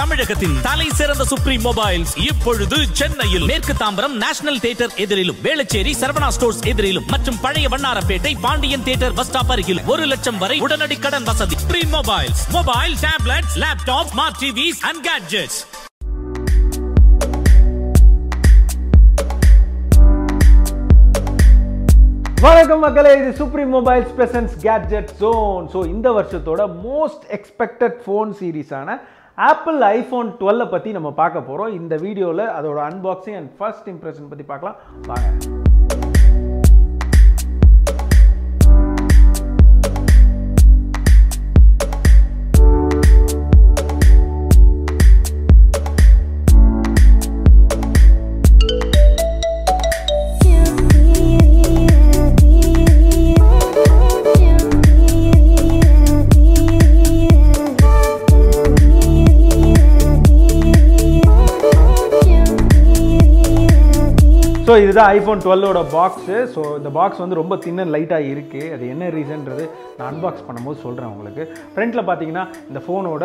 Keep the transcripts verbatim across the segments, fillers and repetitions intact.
தமிழகத்தின் தலை சிறந்த Supreme Mobiles இப்பொழுது சென்னையில் மேற்கு தாம்பரம் நேஷனல் தியேட்டர் எதிரிலும் வேளச்சேரி சரவணா ஸ்டோர்ஸ் எதிரிலும் மற்றும் பழைய Vannarapettai Pandian theatre bus stop அருகில் ஒரு லட்சம் வரை உடனடி கடன் வசதி. Supreme Mobiles, mobile, tablets, laptops, smart T Vs and gadgets. வணக்கம் மக்களே, இது Supreme Mobiles presents Gadget Zone. So இந்த வருஷத்தோட most expected phone series ஆன Apple iPhone twelve பத்தி நம்ம பார்க்க போறோம். இந்த வீடியோல அதோட unboxing and first impression பத்தி பார்க்கலாம் வாங்க. ஸோ இதுதான் ஐஃபோன் டுவெல்லோட பாக்ஸு. ஸோ இந்த பாக்ஸ் வந்து ரொம்ப தின் அண்ட் லைட்டாக இருக்குது. அது என்ன ரீசன்றது நான் அன்பாக்ஸ் பண்ணும்போது சொல்கிறேன் உங்களுக்கு. ஃப்ரண்ட்டில் பார்த்தீங்கன்னா இந்த ஃபோனோட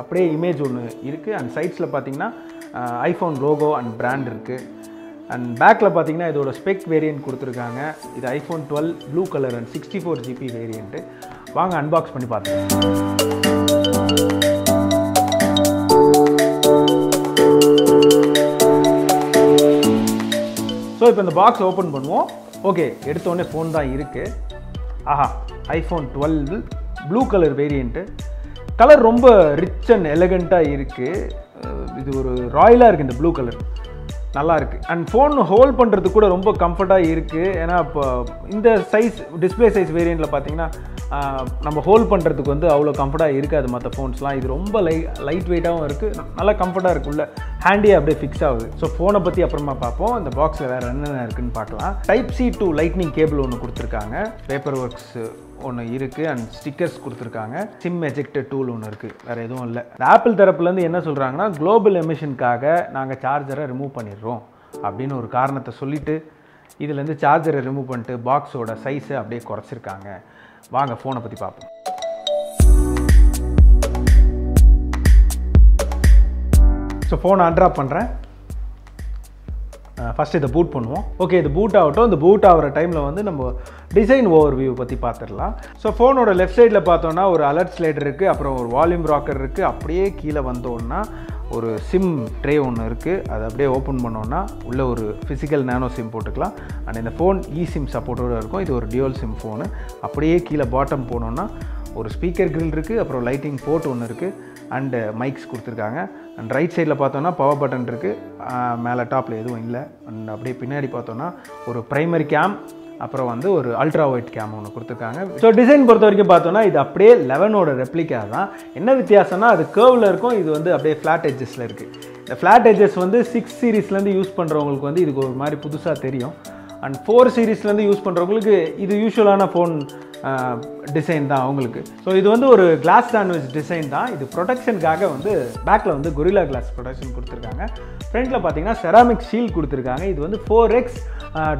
அப்படியே இமேஜ் ஒன்று இருக்குது. அண்ட் சைட்ஸில் பார்த்தீங்கன்னா ஐஃபோன் லோகோ அண்ட் பிராண்ட் இருக்குது. அண்ட் பேக்கில் பார்த்தீங்கன்னா இதோட ஸ்பெக் வேரியண்ட் கொடுத்துருக்காங்க. இது iPhone twelve blue colour and sixty four GB variant. வாங்க அன்பாக்ஸ் பண்ணி பார்த்துக்கலாம். ஸோ இப்போ இந்த பாக்ஸ் ஓப்பன் பண்ணுவோம். ஓகே, எடுத்தோடனே ஃபோன் தான் இருக்குது. ஆஹா, iPhone twelve blue colour variant. Colour ரொம்ப ரிச் அண்ட் எலகண்ட்டாக இருக்குது. இது ஒரு ராயலாக இருக்குது இந்த ப்ளூ கலர், நல்லாயிருக்கு. அண்ட் ஃபோன் ஹோல்ட் பண்ணுறதுக்கு கூட ரொம்ப கம்ஃபர்ட்டாக இருக்குது. ஏன்னா இப்போ இந்த சைஸ் டிஸ்பிளே சைஸ் வேரியண்ட்டில் பார்த்தீங்கன்னா நம்ம ஹோல்ட் பண்ணுறதுக்கு வந்து அவ்வளோ கம்ஃபர்ட்டாக இருக்காது மற்ற ஃபோன்ஸ்லாம். இது ரொம்ப லை லைட் வெயிட்டாகவும் இருக்குது, நல்லா கம்ஃபர்ட்டாக இருக்குள்ள ஹேண்டியாக அப்படியே ஃபிக்ஸ் ஆகுது. ஸோ ஃபோனை பற்றி அப்புறமா பார்ப்போம். இந்த பாக்ஸில் வேறு என்னென்ன இருக்குதுன்னு பார்க்கலாம். Type C to lightning cable ஒன்று கொடுத்துருக்காங்க, பேப்பர் ஒர்க்ஸ் ஒன்று இருக்குது அண்ட் ஸ்டிக்கர்ஸ் கொடுத்துருக்காங்க. சிம் எஜெக்டட் டூல் ஒன்று இருக்குது, வேறு எதுவும் இல்லை. ஆப்பிள் தரப்புலேருந்து என்ன சொல்கிறாங்கன்னா, குளோபல் எமிஷனுக்காக நாங்கள் சார்ஜரை ரிமூவ் பண்ணிடுறோம் அப்படின்னு ஒரு காரணத்தை சொல்லிவிட்டு இதுலேருந்து சார்ஜரை ரிமூவ் பண்ணிட்டு பாக்ஸோட சைஸை அப்படியே குறைச்சிருக்காங்க. வாங்க ஃபோனை பற்றி பார்ப்போம். ஸோ ஃபோனை அன்ட்ராப் பண்ணுறேன். ஃபஸ்ட்டு இதை பூட் பண்ணுவோம். ஓகே, இது பூட் ஆகட்டும். இந்த பூட் ஆகிற டைமில் வந்து நம்ம டிசைன் ஓவர் வியூ பற்றி பார்த்துடலாம். ஸோ ஃபோனோட லெஃப்ட் சைடில் பார்த்தோன்னா ஒரு அலர்ட் ஸ்லைடர் இருக்குது, அப்புறம் ஒரு வால்யூம் ராக்கர் இருக்குது. அப்படியே கீழே வந்தோன்னா ஒரு சிம் ட்ரே ஒன்று இருக்குது. அதை அப்படியே ஓப்பன் பண்ணோன்னா உள்ளே ஒரு ஃபிசிக்கல் நேனோ சிம் போட்டுக்கலாம். அண்ட் இந்த ஃபோன் இ சிம் சப்போர்ட்டோடு இருக்கும். இது ஒரு டியூல் சிம் ஃபோனு. அப்படியே கீழே பாட்டம் போனோன்னா ஒரு ஸ்பீக்கர் கிரில் இருக்குது, அப்புறம் லைட்டிங் போர்ட் ஒன்று இருக்குது அண்டு மைக்ஸ் கொடுத்துருக்காங்க. அண்ட் ரைட் சைடில் பார்த்தோன்னா பவர் பட்டன் இருக்குது, மேலே டாப்பில் எதுவும் இல்லை. அண்ட் அப்படியே பின்னாடி பார்த்தோன்னா ஒரு ப்ரைமரி கேம், அப்புறம் வந்து ஒரு அல்ட்ரா ஒயிட் கேம் ஒன்று கொடுத்துருக்காங்க. ஸோ டிசைன் பொறுத்த வரைக்கும் பார்த்தோன்னா இது அப்படியே லெவனோட ரெப்ளிக்கா தான். என்ன வித்தியாசம்னா, அது கர்வில் இருக்கும், இது வந்து அப்படியே ஃப்ளாட் எட்ஜஸில் இருக்குது. இந்த ஃப்ளாட் எட்ஜஸ் வந்து சிக்ஸ் சீரீஸ்லேருந்து யூஸ் பண்ணுறவங்களுக்கு வந்து இதுக்கு ஒரு மாதிரி புதுசாக தெரியும். அண்ட் ஃபோர் சீரீஸ்லேருந்து யூஸ் பண்ணுறவங்களுக்கு இது யூஸ்வலான ஃபோன் டிசைன் தான் அவங்களுக்கு. ஸோ இது வந்து ஒரு கிளாஸ் சாண்ட்விச் டிசைன் தான். இது ப்ரொடெக்ஷனுக்காக வந்து பேக்கில் வந்து கொரில்லா கிளாஸ் ப்ரொடெக்ஷன் கொடுத்துருக்காங்க. ஃப்ரண்ட்டில் பார்த்தீங்கன்னா செராமிக் ஷீல்ட் கொடுத்துருக்காங்க. இது வந்து ஃபோர் எக்ஸ்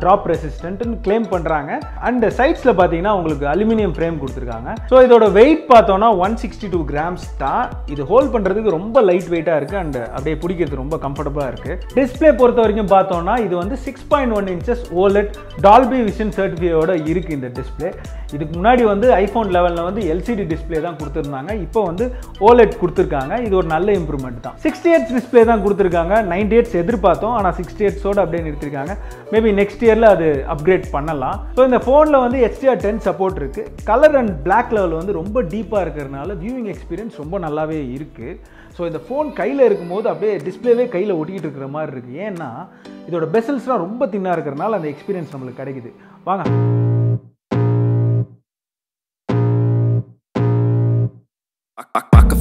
ட்ராப் ரெசிஸ்டன்ட்னு கிளைம் பண்ணுறாங்க. அண்ட் சைட்ஸில் பார்த்தீங்கன்னா உங்களுக்கு அலுமினியம் ஃப்ரேம் கொடுத்துருக்காங்க. ஸோ இதோட வெயிட் பார்த்தோன்னா ஒன் சிக்ஸ்டி டூ கிராம்ஸ் தான். இது ஹோல்ட் பண்ணுறதுக்கு ரொம்ப லைட் வெயிட்டாக இருக்குது அண்ட் அப்படியே பிடிக்கிறது ரொம்ப கம்ஃபர்டபுளாக இருக்குது. டிஸ்பிளே பொறுத்த வரைக்கும் பார்த்தோன்னா இது வந்து six point one inches OLED Dolby Vision சர்டிஃபிகேட்டோட இருக்குது இந்த டிஸ்பிளே. இது முன்னாடி வந்து ஐஃபோன் லெவலில் வந்து எல்சிடி டிஸ்பிளே தான் கொடுத்துருந்தாங்க, இப்போ வந்து ஓலெட் கொடுத்துருக்காங்க. இது ஒரு நல்ல இம்ப்ரூவ்மெண்ட் தான். சிக்ஸ்டி எயிட்ஸ் டிஸ்பிளே தான் கொடுத்துருக்காங்க. நைன்டி எயிட்ஸ் எதிர்பார்த்தோம், ஆனால் சிக்ஸ்டி எயிட்ஸோடு அப்படியே நிறுத்திருக்காங்க. மேபி நெக்ஸ்ட் இயரில் அது அப்கிரேட் பண்ணலாம். ஸோ இந்த ஃபோனில் வந்து ஹெச்டிஆர் டென் சப்போர்ட் இருக்குது. கலர் அண்ட் பிளாக் லெவல் வந்து ரொம்ப டீப்பாக இருக்கிறதுனால வியூவிங் எக்ஸ்பீரியன்ஸ் ரொம்ப நல்லாவே இருக்குது. ஸோ இந்த ஃபோன் கையில் இருக்கும்போது அப்படியே டிஸ்பிளேவே கையில் ஒட்டிக்கிட்டு இருக்கிற மாதிரி இருக்குது. ஏன்னா இதோட பெசல்ஸ்லாம் ரொம்ப தின்னாக இருக்கிறனால அந்த எக்ஸ்பீரியன்ஸ் நம்மளுக்கு கிடைக்குது. வாங்க I can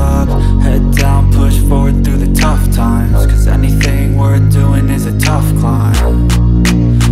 up. Head down, push forward through the tough times, cause anything worth doing is a tough climb.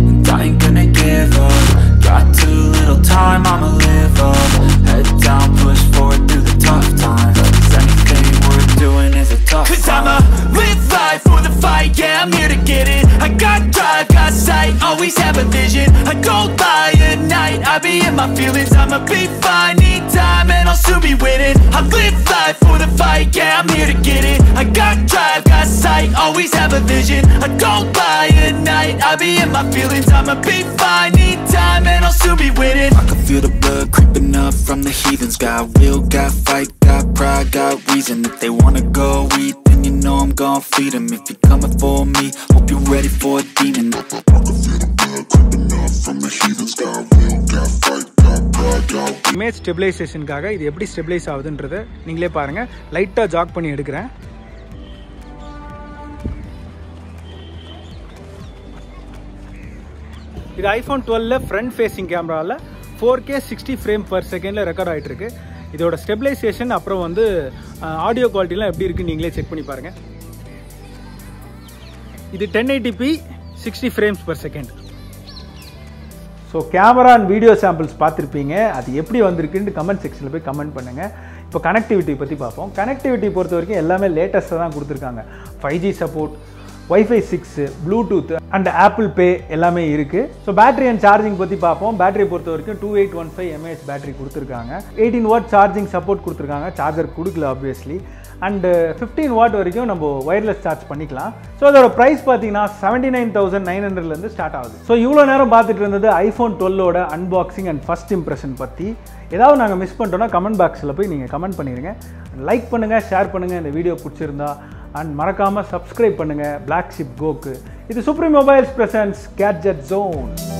And I ain't gonna give up. Got too little time, I'ma live up. Head down, push forward through the tough times, cause anything worth doing is a tough cause climb. Cause I'ma live life for the fight, yeah, I'm here to get it. I got drive, got sight, always have a vision. I go by at night, I be in my feelings. I'ma be fine, need time, and I'll soon be winning. I live life for the fight, yeah, I'm here to get it. I got drive, got sight, always have a vision. I go by at night, I be in my feelings. I'ma be fine, need time, and I'll soon be winning. I can feel the blood creeping up from the heathens. Got will, got fight, got pride, got reason. If they wanna go eat, then you know I'm gon' feed them. If you're coming for me, hope you're ready for a demon. I can feel the blood creeping up from the heathens. Got will, got fight, got pride, got reason. Image stabilization காக இது எப்படி stabilise ஆகுதுன்றதை நீங்களே பாருங்க. லைட்டா jack பண்ணி எடுக்கிறேன். இது iPhone டுவெல்ல ஃப்ரண்ட் ஃபேசிங் கேமராவில் four K sixty frame per செகண்டில் ரெக்கார்ட் ஆகிட்டு இருக்கு. இதோட ஸ்டெபிலைசேஷன் அப்புறம் வந்து ஆடியோ குவாலிட்டிலாம் எப்படி இருக்குன்னு நீங்களே செக் பண்ணி பாருங்கள். இது ten eighty p sixty frames per second. So camera and video samples பார்த்துருப்பீங்க. அது எப்படி வந்திருக்குன்னு கமெண்ட் செக்ஷனில் போய் கமெண்ட் பண்ணுங்கள். இப்போ கனெக்டிவிட்டி பற்றி பார்ப்போம். கனெக்டிவிட்டி பொறுத்த வரைக்கும் எல்லாமே லேட்டஸ்ட்டாக தான் கொடுத்துருக்காங்க. Five G support, wifi six, Bluetooth and Apple Pay எல்லாமே இருக்குது. ஸோ பேட்டரி அண்ட் சார்ஜிங் பற்றி பார்ப்போம். பேட்டரி பொறுத்த வரைக்கும் two eight one five mAh battery கொடுத்துருக்காங்க. எயிட்டீன் வாட் சார்ஜிங் சப்போர்ட் கொடுத்துருக்காங்க. சார்ஜர் கொடுக்கல ஆப்வியஸ்லி. அண்டு ஃபிஃப்டீன் வாட் வரைக்கும் நம்ம ஒயர்லெஸ் சார்ஜ் பண்ணிக்கலாம். ஸோ அதோட ப்ரைஸ் பார்த்தீங்கன்னா செவன்ட்டி நைன் தௌசண்ட் நைன் ஹண்ட்ரட்லேருந்து ஸ்டார்ட் ஆகுது. ஸோ இவ்வளோ நேரம் பார்த்துட்டு இருந்தது ஐஃபோன் டுவெல்லோட அன்பாக்சிங் அண்ட் ஃபஸ்ட் இம்ப்ரெஷன் பற்றி. ஏதாவது நாங்கள் மிஸ் பண்ணிட்டோன்னா கமெண்ட் பாக்ஸில் போய் நீங்கள் கமெண்ட் பண்ணிடுங்க. லைக் பண்ணுங்கள், ஷேர் பண்ணுங்கள் இந்த வீடியோ பிடிச்சிருந்தா. அண்ட் மறக்காமல் சப்ஸ்கிரைப் பண்ணுங்கள் பிளாக்ஷிப் கோக்கு. இது Supreme Mobiles presents Gadget zone.